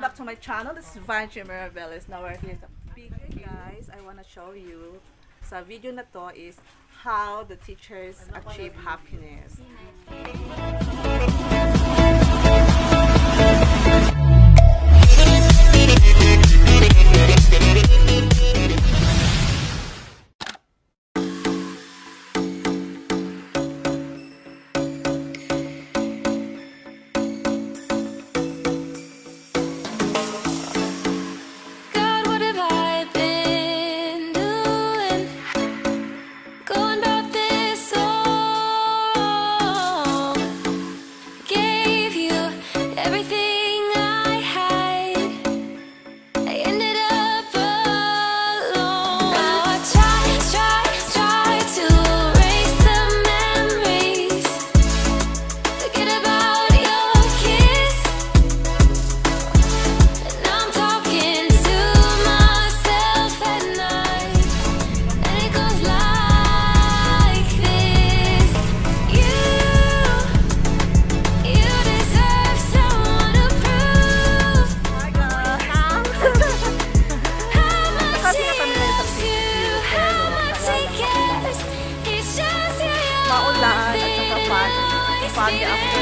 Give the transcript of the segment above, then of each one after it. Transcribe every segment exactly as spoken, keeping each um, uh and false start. welcome back to my channel. This is Vangie Merabeles. Now we're here to big guys. I want to show you sa video na to is how the teachers achieve happiness. Maulan at saka party. Party after the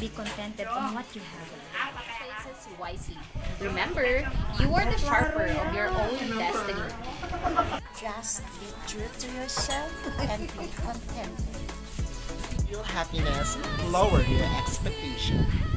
be contented on what you have. Choices wisely. Remember, you are the sharper of your own destiny. Just be true to yourself and be contented. Your happiness lowers your expectations.